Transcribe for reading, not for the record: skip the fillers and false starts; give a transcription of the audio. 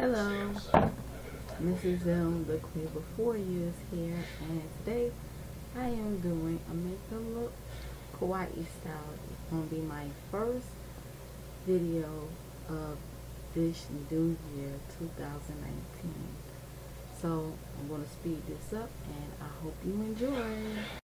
Hello, Mrs. Zoom, the queen before you is here, and today I am doing a makeup look kawaii style. It's gonna be my first video of this new year 2019. So I'm gonna speed this up, and I hope you enjoy.